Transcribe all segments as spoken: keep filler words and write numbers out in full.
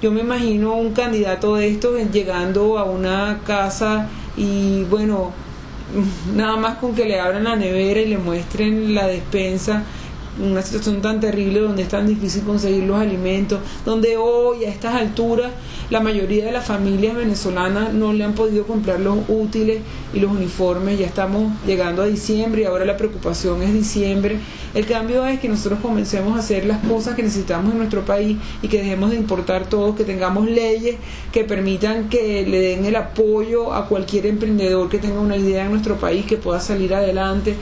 Yo me imagino un candidato de estos llegando a una casa y bueno, nada más con que le abran la nevera y le muestren la despensa, una situación tan terrible donde es tan difícil conseguir los alimentos, donde hoy a estas alturas la mayoría de las familias venezolanas no le han podido comprar los útiles y los uniformes. Ya estamos llegando a diciembre y ahora la preocupación es diciembre. El cambio es que nosotros comencemos a hacer las cosas que necesitamos en nuestro país y que dejemos de importar todo, que tengamos leyes que permitan que le den el apoyo a cualquier emprendedor que tenga una idea en nuestro país, que pueda salir adelante,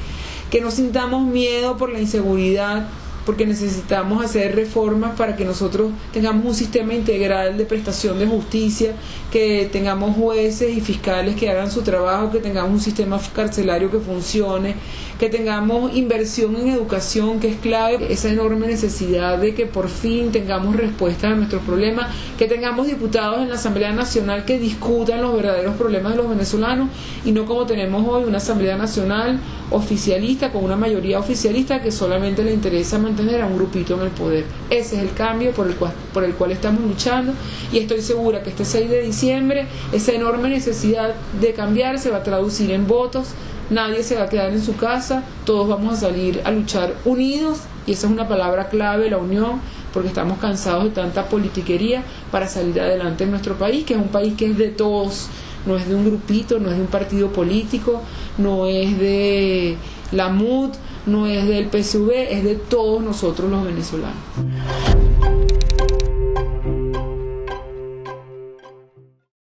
que no sintamos miedo por la inseguridad, porque necesitamos hacer reformas para que nosotros tengamos un sistema integral de prestación de justicia, que tengamos jueces y fiscales que hagan su trabajo, que tengamos un sistema carcelario que funcione, que tengamos inversión en educación, que es clave, esa enorme necesidad de que por fin tengamos respuestas a nuestros problemas, que tengamos diputados en la Asamblea Nacional que discutan los verdaderos problemas de los venezolanos y no como tenemos hoy una Asamblea Nacional oficialista, con una mayoría oficialista que solamente le interesa mantener a un grupito en el poder. Ese es el cambio por el cual, por el cual estamos luchando, y estoy segura que este seis de diciembre esa enorme necesidad de cambiar se va a traducir en votos. Nadie se va a quedar en su casa, todos vamos a salir a luchar unidos, y esa es una palabra clave, la unión, porque estamos cansados de tanta politiquería para salir adelante en nuestro país, que es un país que es de todos, no es de un grupito, no es de un partido político, no es de la M U D, no es del P S U V, es de todos nosotros los venezolanos.